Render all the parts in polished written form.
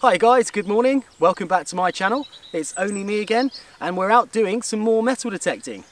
Hi guys, good morning, welcome back to my channel. It's only me again, and we're out doing some more metal detecting.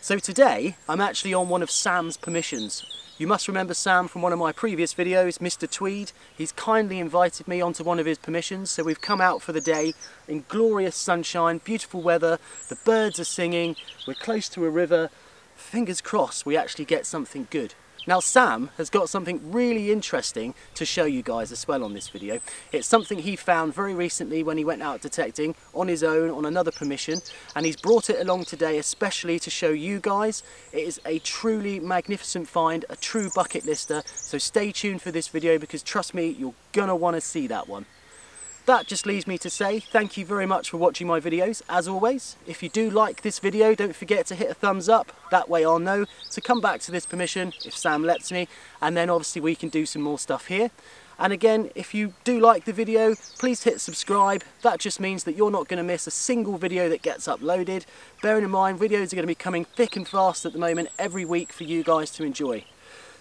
So today I'm actually on one of Sam's permissions. You must remember Sam from one of my previous videos, Mr Tweed. He's kindly invited me onto one of his permissions, so we've come out for the day in glorious sunshine, beautiful weather, the birds are singing, we're close to a river. Fingers crossed we actually get something good. Now Sam has got something really interesting to show you guys as well on this video. It's something he found very recently when he went out detecting on his own on another permission, and he's brought it along today especially to show you guys. It is a truly magnificent find, a true bucket lister, so stay tuned for this video because trust me, you're gonna want to see that one. That just leaves me to say thank you very much for watching my videos. As always, if you do like this video, don't forget to hit a thumbs up. That way I'll know to come back to this permission if Sam lets me, and then obviously we can do some more stuff here. And again, if you do like the video, please hit subscribe. That just means that you're not going to miss a single video that gets uploaded. Bearing in mind, videos are going to be coming thick and fast at the moment every week for you guys to enjoy.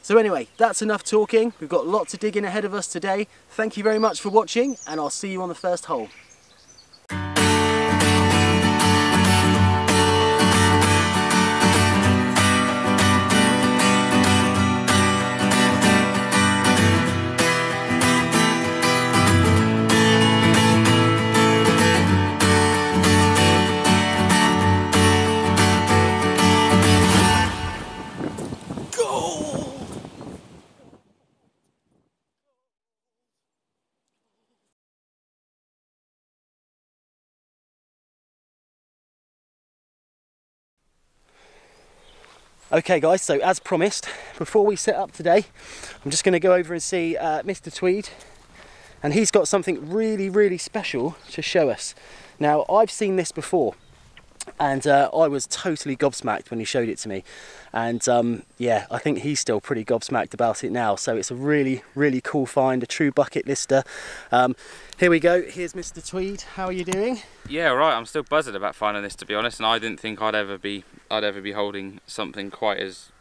So anyway, that's enough talking. We've got lots of digging ahead of us today. Thank you very much for watching, and I'll see you on the first hole. Okay guys, so as promised, before we set up today, I'm just going to go over and see Mr Tweed, and he's got something really, really special to show us. Now, I've seen this before, and I was totally gobsmacked when he showed it to me, and yeah, I think he's still pretty gobsmacked about it now, so it's a really, really cool find, a true bucket lister. Here we go, here's Mr Tweed. How are you doing? Yeah, right, I'm still buzzing about finding this, to be honest, and I didn't think I'd ever be holding something quite as,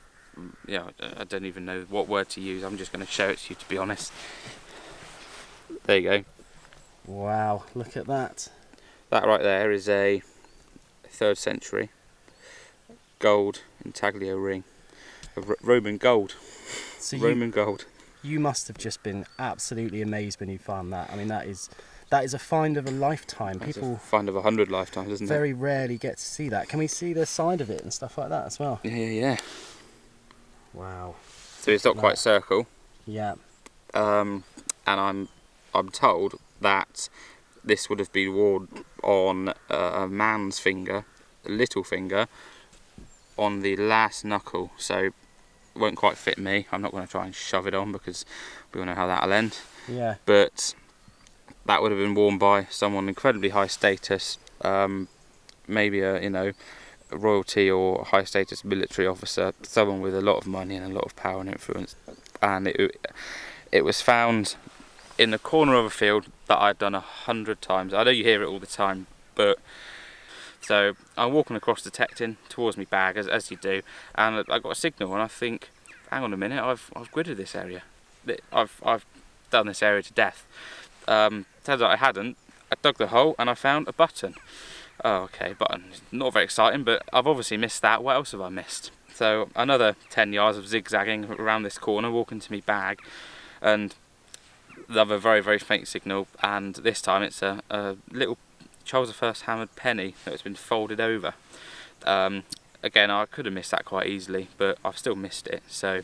you know, I don't even know what word to use. I'm just going to show it to you, to be honest. There you go. Wow, look at that. That right there is a 3rd century gold intaglio ring of Roman gold. So Roman gold. You must have just been absolutely amazed when you found that. I mean, that is a find of a lifetime. That's people a find of 100 lifetimes, isn't very it? Very rarely get to see that. Can we see the side of it and stuff like that as well? Yeah, yeah, yeah. Wow. So it's not that quite circle. Yeah. And I'm told that this would have been worn on a man's finger, a little finger, on the last knuckle. So it won't quite fit me. I'm not going to try and shove it on because we all know how that'll end. Yeah. But that would have been worn by someone incredibly high status, maybe a, you know, a royalty or a high status military officer, someone with a lot of money and a lot of power and influence. And it was found in the corner of a field that I'd done 100 times. I know you hear it all the time, but so I'm walking across detecting towards my bag as you do, and I got a signal and I think, hang on a minute, I've gridded this area. I've done this area to death. Turns out I hadn't. I dug the hole and I found a button. Oh, okay, button. Not very exciting, but I've obviously missed that. What else have I missed? So another 10 yards of zigzagging around this corner, walking to me bag, and another very, very faint signal. And this time it's a little Charles the First hammered penny that's been folded over. Again, I could have missed that quite easily, but I've still missed it. So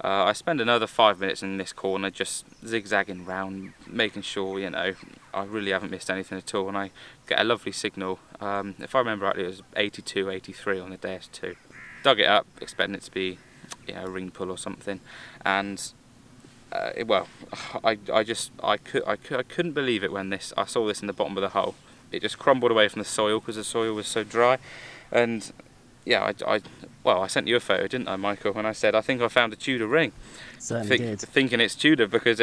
I spend another 5 minutes in this corner just zigzagging round, making sure, you know, I really haven't missed anything at all, and I get a lovely signal. If I remember rightly, it was 82, 83 on the day as two. Dug it up, expecting it to be, you know, a ring pull or something, and well, I couldn't believe it when I saw this in the bottom of the hole. It just crumbled away from the soil because the soil was so dry, and yeah, I sent you a photo, didn't I, Michael, when I said I think I found a Tudor ring. Certainly did. Thinking it's Tudor because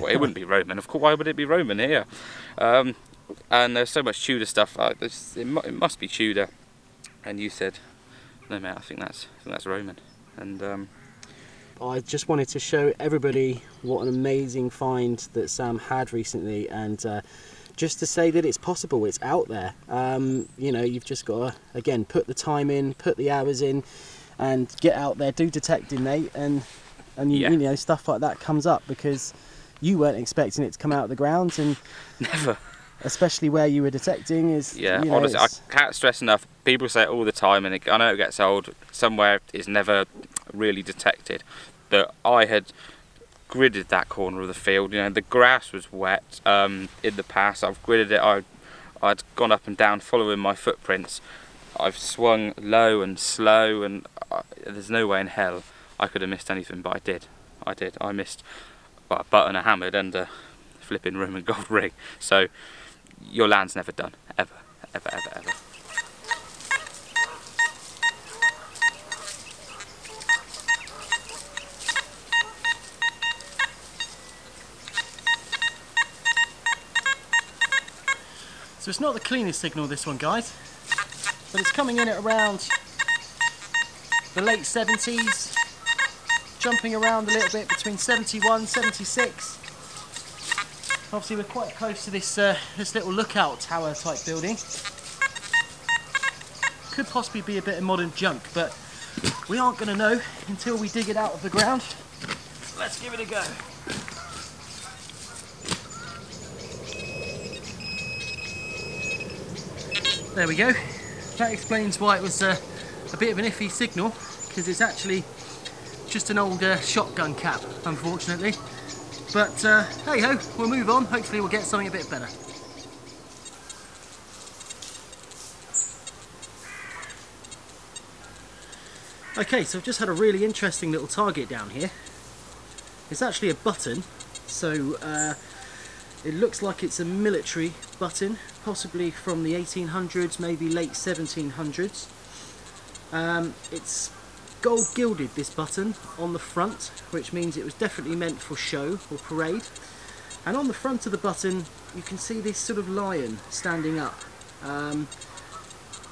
well, it wouldn't be Roman, of course. Why would it be Roman here? And there's so much Tudor stuff. It must be Tudor. And you said, no mate, I think that's Roman. And I just wanted to show everybody what an amazing find that Sam had recently, and just to say that it's possible, it's out there. You know, you've just got to, again, put the time in, put the hours in, and get out there, do detecting, mate, and you know, stuff like that comes up, because you weren't expecting it to come out of the ground, and never. Especially where you were detecting is... Yeah, you know, honestly, it's... I can't stress enough. People say it all the time, and I know it gets old. Somewhere it's never really detected. That I had gridded that corner of the field. You know, the grass was wet in the past. I've gridded it. I'd gone up and down following my footprints. I've swung low and slow, and there's no way in hell I could have missed anything, but I did. I missed, well, a butt and a hammered and a flipping room and gold ring. So... your land's never done, ever, ever, ever, ever. So it's not the cleanest signal, this one, guys, but it's coming in at around the late 70s, jumping around a little bit between 71, 76. Obviously, we're quite close to this this little lookout tower type building. Could possibly be a bit of modern junk, but we aren't going to know until we dig it out of the ground. Let's give it a go. There we go. That explains why it was a bit of an iffy signal, because it's actually just an old shotgun cap, unfortunately. But hey ho, we'll move on. Hopefully we'll get something a bit better. Okay, so I've just had a really interesting little target down here. It's actually a button, so it looks like it's a military button, possibly from the 1800s, maybe late 1700s. It's gold gilded, this button, on the front, which means it was definitely meant for show or parade. And on the front of the button you can see this sort of lion standing up.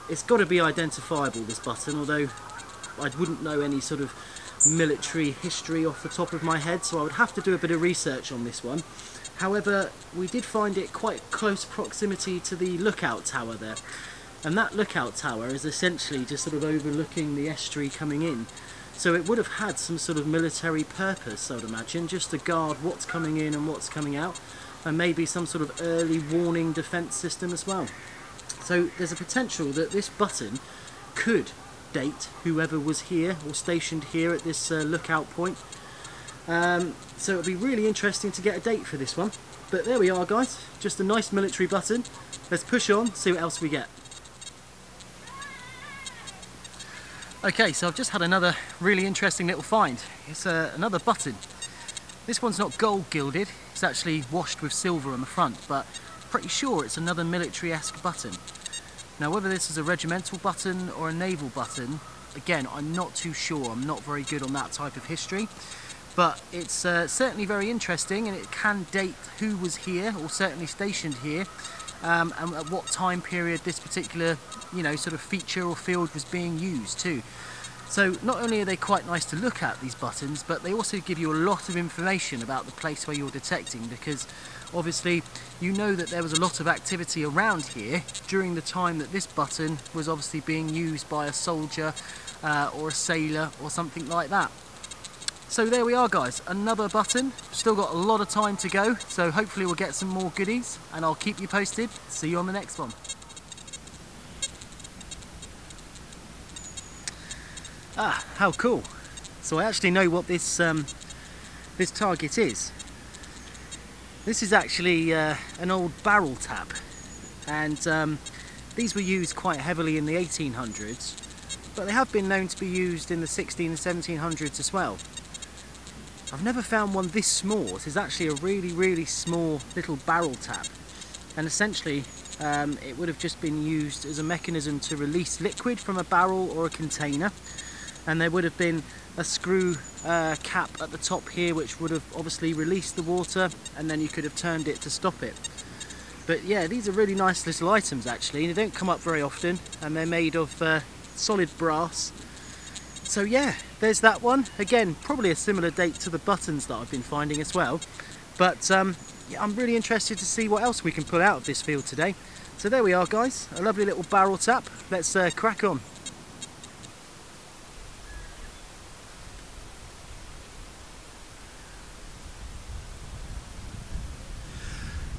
It's got to be identifiable, this button, although I wouldn't know any sort of military history off the top of my head, so I would have to do a bit of research on this one. However, we did find it quite close proximity to the lookout tower there. And that lookout tower is essentially just sort of overlooking the estuary coming in. So it would have had some sort of military purpose, I would imagine, just to guard what's coming in and what's coming out, and maybe some sort of early warning defence system as well. So there's a potential that this button could date whoever was here or stationed here at this lookout point. So it would be really interesting to get a date for this one. But there we are, guys, just a nice military button. Let's push on, see what else we get. Okay, so I've just had another really interesting little find. It's another button. This one's not gold gilded, it's actually washed with silver on the front, but pretty sure it's another military-esque button. Now, whether this is a regimental button or a naval button, again, I'm not too sure. I'm not very good on that type of history, but it's certainly very interesting, and it can date who was here or certainly stationed here, and at what time period this particular, you know, sort of feature or field was being used too. So not only are they quite nice to look at, these buttons, but they also give you a lot of information about the place where you're detecting, because obviously you know that there was a lot of activity around here during the time that this button was obviously being used by a soldier or a sailor or something like that. So there we are, guys, another button. Still got a lot of time to go, so hopefully we'll get some more goodies, and I'll keep you posted. See you on the next one. Ah, how cool. So I actually know what this this target is. This is actually an old barrel tap, and these were used quite heavily in the 1800s, but they have been known to be used in the 1600s and 1700s as well. I've never found one this small. This is actually a really, really small little barrel tap. And essentially, it would have just been used as a mechanism to release liquid from a barrel or a container. And there would have been a screw cap at the top here, which would have obviously released the water, and then you could have turned it to stop it. But yeah, these are really nice little items, actually. They don't come up very often, and they're made of solid brass. So yeah, there's that one. Again, probably a similar date to the buttons that I've been finding as well. But yeah, I'm really interested to see what else we can pull out of this field today. So there we are, guys, a lovely little barrel tap. Let's crack on.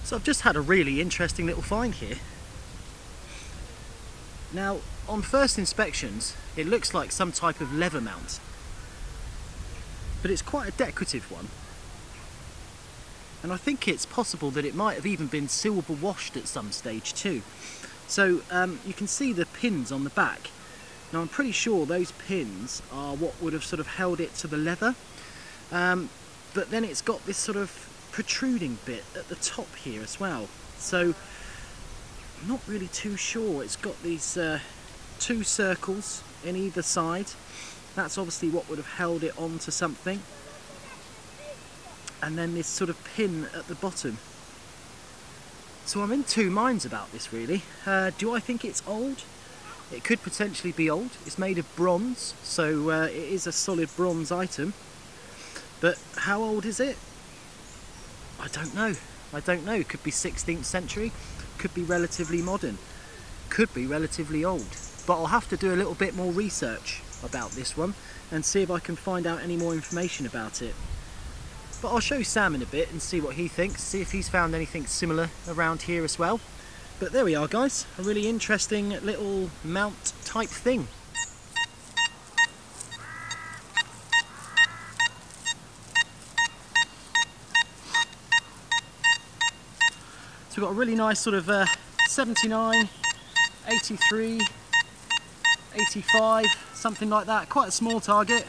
So I've just had a really interesting little find here. Now, on first inspections, it looks like some type of lever mount, but it's quite a decorative one. And I think it's possible that it might have even been silver washed at some stage too. So you can see the pins on the back. Now I'm pretty sure those pins are what would have sort of held it to the leather. But then it's got this sort of protruding bit at the top here as well. So I'm not really too sure. It's got these two circles in either side. That's obviously what would have held it onto something. And then this sort of pin at the bottom. So I'm in two minds about this really. Do I think it's old? It could potentially be old. It's made of bronze, so it is a solid bronze item. But how old is it? I don't know. I don't know. Could be 16th century, could be relatively modern, could be relatively old. But I'll have to do a little bit more research about this one and see if I can find out any more information about it. But I'll show Sam in a bit and see what he thinks, see if he's found anything similar around here as well. But there we are, guys, a really interesting little mount type thing. So we've got a really nice sort of 79, 83, 85, something like that, quite a small target.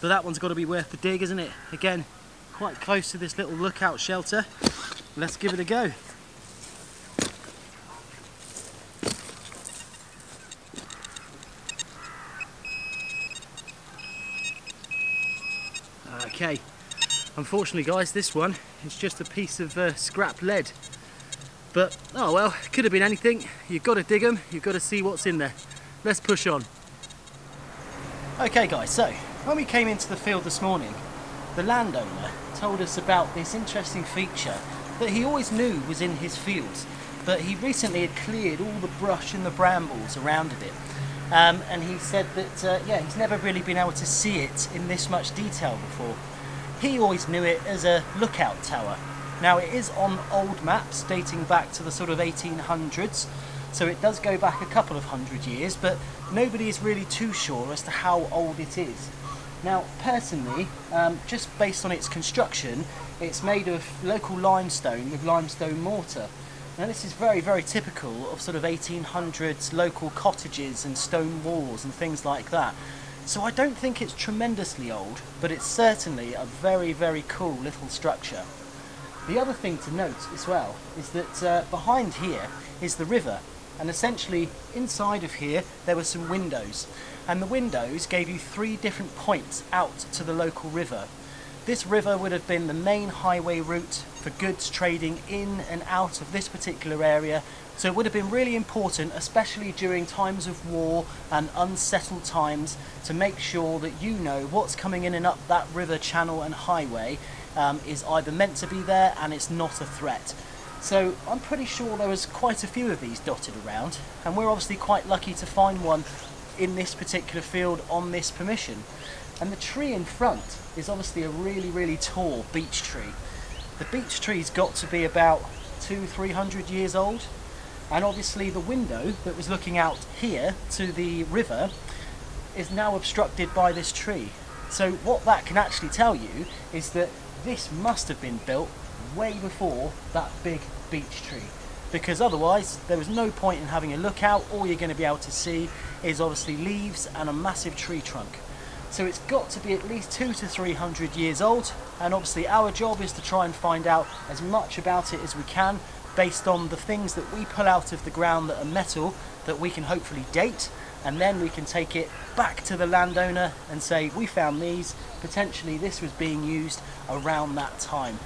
But that one's got to be worth the dig, isn't it? Again, quite close to this little lookout shelter. Let's give it a go. Okay, unfortunately, guys, this one is just a piece of scrap lead. But, oh well, could have been anything. You've got to dig them, you've got to see what's in there. Let's push on. Okay, guys, so when we came into the field this morning, the landowner told us about this interesting feature that he always knew was in his fields, but he recently had cleared all the brush and the brambles around it. And he said that, yeah, he's never really been able to see it in this much detail before. He always knew it as a lookout tower. Now it is on old maps dating back to the sort of 1800s, so it does go back a couple of hundred years, but nobody is really too sure as to how old it is. Now, personally, just based on its construction, it's made of local limestone with limestone mortar. Now, this is very, very typical of sort of 1800s local cottages and stone walls and things like that. So I don't think it's tremendously old, but it's certainly a very, very cool little structure. The other thing to note as well is that behind here is the river. And essentially, inside of here, there were some windows. And the windows gave you three different points out to the local river. This river would have been the main highway route for goods trading in and out of this particular area. So it would have been really important, especially during times of war and unsettled times, to make sure that you know what's coming in and up that river channel and highway is either meant to be there and it's not a threat. So I'm pretty sure there was quite a few of these dotted around, and we're obviously quite lucky to find one in this particular field on this permission. And the tree in front is obviously a really, really tall beech tree. The beech tree's got to be about 200-300 years old, and obviously the window that was looking out here to the river is now obstructed by this tree. So what that can actually tell you is that this must have been built way before that big beech tree, because otherwise there was no point in having a lookout. All you're going to be able to see is obviously leaves and a massive tree trunk. So it's got to be at least 200-300 years old, and obviously our job is to try and find out as much about it as we can based on the things that we pull out of the ground that are metal that we can hopefully date, and then we can take it back to the landowner and say we found these, potentially this was being used around that time.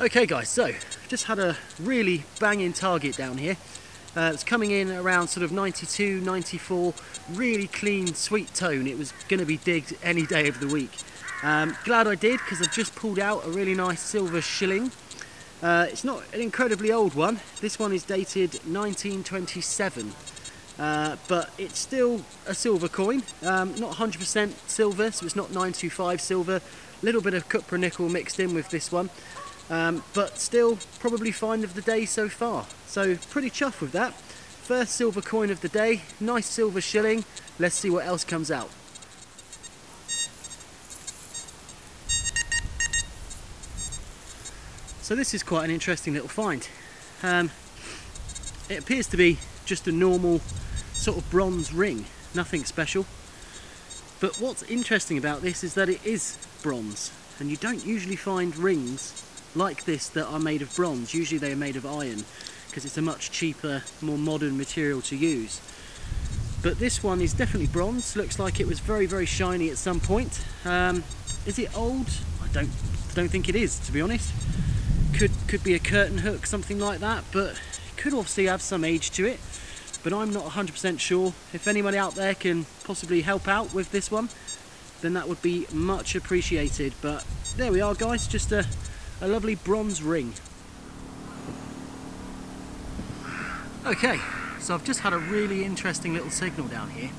Okay guys, so just had a really banging target down here. It's coming in around sort of 92, 94, really clean, sweet tone. It was going to be digged any day of the week. Glad I did, because I've just pulled out a really nice silver shilling. It's not an incredibly old one. This one is dated 1927, but it's still a silver coin. Not 100% silver, so it's not 925 silver. A little bit of cupra nickel mixed in with this one. But still probably find of the day so far, so pretty chuffed with that. First silver coin of the day, nice silver shilling. Let's see what else comes out. So this is quite an interesting little find. It appears to be just a normal sort of bronze ring, nothing special, but what's interesting about this is that it is bronze, and you don't usually find rings like this that are made of bronze. Usually they are made of iron, because it's a much cheaper, more modern material to use. But this one is definitely bronze. Looks like it was very, very shiny at some point. Is it old? I don't think it is, to be honest. Could be a curtain hook, something like that, but it could obviously have some age to it. But I'm not 100% sure. If anybody out there can possibly help out with this one, then that would be much appreciated. But there we are guys, just a lovely bronze ring. Okay, so I've just had a really interesting little signal down here.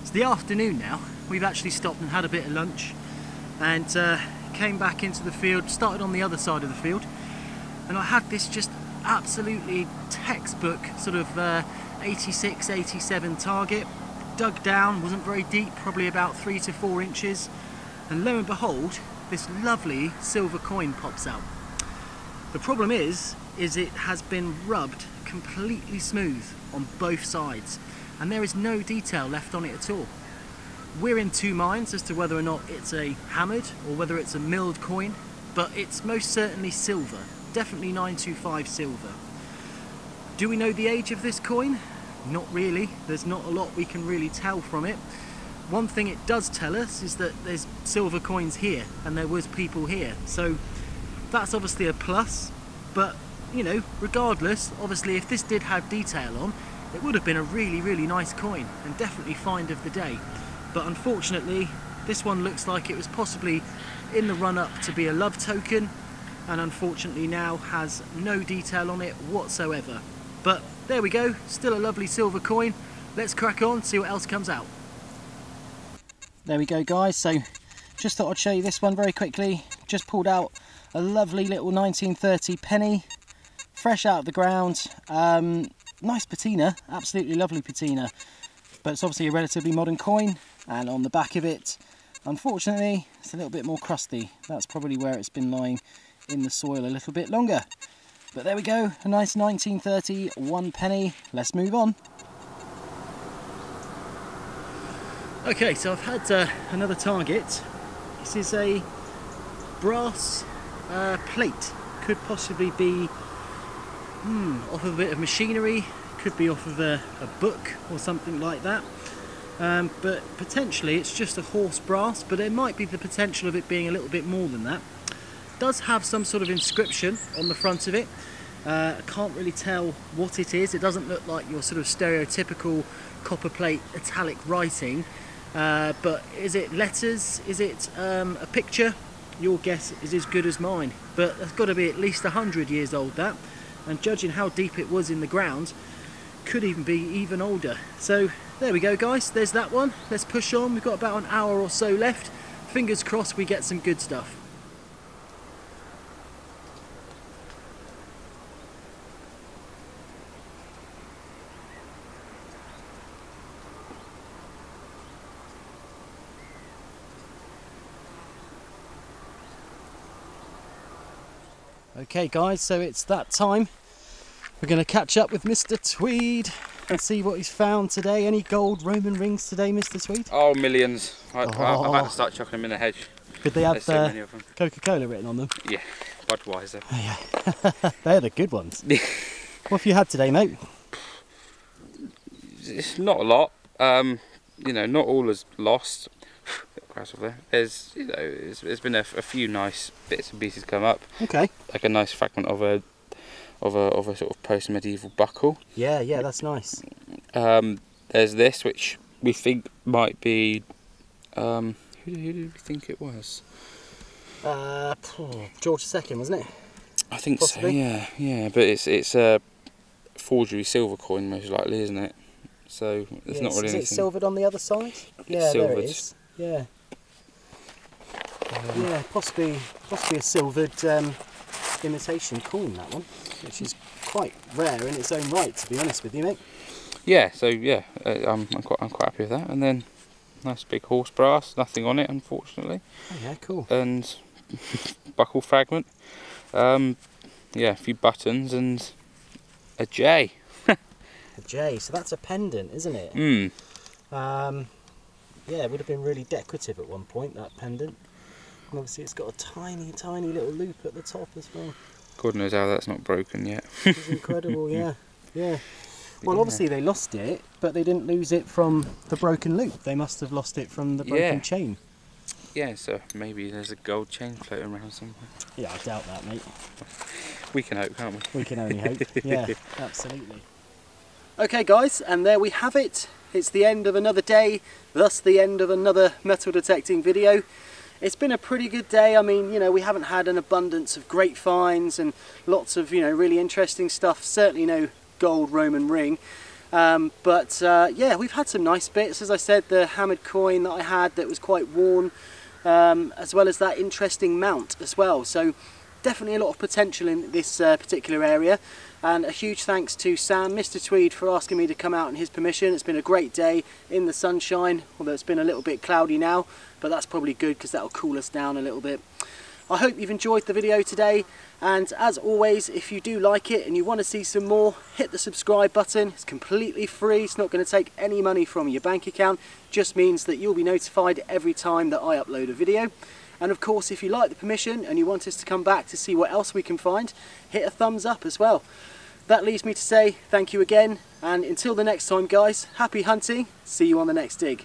It's the afternoon now. We've actually stopped and had a bit of lunch, and came back into the field, started on the other side of the field, and I had this just absolutely textbook sort of 86, 87 target. Dug down, wasn't very deep, probably about 3 to 4 inches, and lo and behold, this lovely silver coin pops out. The problem is it has been rubbed completely smooth on both sides, and there is no detail left on it at all. We're in two minds as to whether or not it's a hammered or whether it's a milled coin, but it's most certainly silver, definitely 925 silver. Do we know the age of this coin? Not really. There's not a lot we can really tell from it. One thing it does tell us is that there's silver coins here, and there was people here, so that's obviously a plus. But you know, regardless, obviously if this did have detail on, it would have been a really, really nice coin, and definitely find of the day. But unfortunately this one looks like it was possibly in the run-up to be a love token, and unfortunately now has no detail on it whatsoever. But there we go, still a lovely silver coin. Let's crack on, see what else comes out. There we go guys, so just thought I'd show you this one very quickly. Just pulled out a lovely little 1930 penny, fresh out of the ground. Nice patina, absolutely lovely patina, but it's obviously a relatively modern coin, and on the back of it, unfortunately, it's a little bit more crusty. That's probably where it's been lying in the soil a little bit longer. But there we go, a nice 1930 one penny. Let's move on. Okay, so I've had another target. This is a brass plate. Could possibly be off of a bit of machinery, could be off of a book or something like that. But potentially it's just a horse brass, but there might be the potential of it being a little bit more than that. It does have some sort of inscription on the front of it. I can't really tell what it is. It doesn't look like your sort of stereotypical copper plate italic writing. But is it letters? Is it a picture? Your guess is as good as mine, but that's got to be at least 100 years old, that, and judging how deep it was in the ground, could even be even older. So there we go guys, there's that one. Let's push on. We've got about an hour or so left. Fingers crossed we get some good stuff. Okay guys, so it's that time. We're going to catch up with Mr Tweed and see what he's found today. Any gold Roman rings today, Mr Tweed? Oh, millions. I'm about to start chucking them in the hedge. Could they have so Coca-Cola written on them? Yeah, Budweiser. Oh, yeah. They're the good ones. What have you had today, mate? It's not a lot. You know, not all is lost. grass off there. There's, you know, there's been a few nice bits and pieces come up. Okay. Like a nice fragment of a sort of post-medieval buckle. Yeah, yeah, that's nice. There's this, which we think might be. Who did we think it was? George II, wasn't it? I think possibly. So. Yeah, yeah, but it's a forgery silver coin, most likely, isn't it? So it's not really. Is it silvered on the other side? Yeah, there it is. Yeah. Yeah, possibly a silvered imitation coin, that one, which is quite rare in its own right, to be honest with you, mate. Yeah. So yeah, I'm quite happy with that. And then nice big horse brass, nothing on it, unfortunately. Oh, yeah, cool. And buckle fragment. Yeah, a few buttons and a J. A J, so that's a pendant, isn't it? Mm. Yeah, it would have been really decorative at one point, that pendant. And obviously it's got a tiny, tiny little loop at the top as well. God knows how that's not broken yet. It's incredible, yeah. Yeah. Well, obviously they lost it, but they didn't lose it from the broken loop. They must have lost it from the broken chain. Yeah, so maybe there's a gold chain floating around somewhere. Yeah, I doubt that, mate. We can hope, can't we? We can only hope, yeah, absolutely. Okay guys, and there we have it. It's the end of another day, thus the end of another metal detecting video. It's been a pretty good day. I mean, you know, we haven't had an abundance of great finds and lots of, you know, really interesting stuff. Certainly no gold Roman ring. Yeah, we've had some nice bits. As I said, the hammered coin that I had that was quite worn, as well as that interesting mount as well. So definitely a lot of potential in this particular area. And a huge thanks to Sam, Mr Tweed, for asking me to come out on his permission. It's been a great day in the sunshine, although it's been a little bit cloudy now, but that's probably good because that'll cool us down a little bit. I hope you've enjoyed the video today, and as always, if you do like it and you want to see some more, hit the subscribe button. It's completely free. It's not going to take any money from your bank account. It just means that you'll be notified every time that I upload a video. And of course, if you like the permission and you want us to come back to see what else we can find, hit a thumbs up as well. That leaves me to say thank you again, and until the next time guys, happy hunting, see you on the next dig.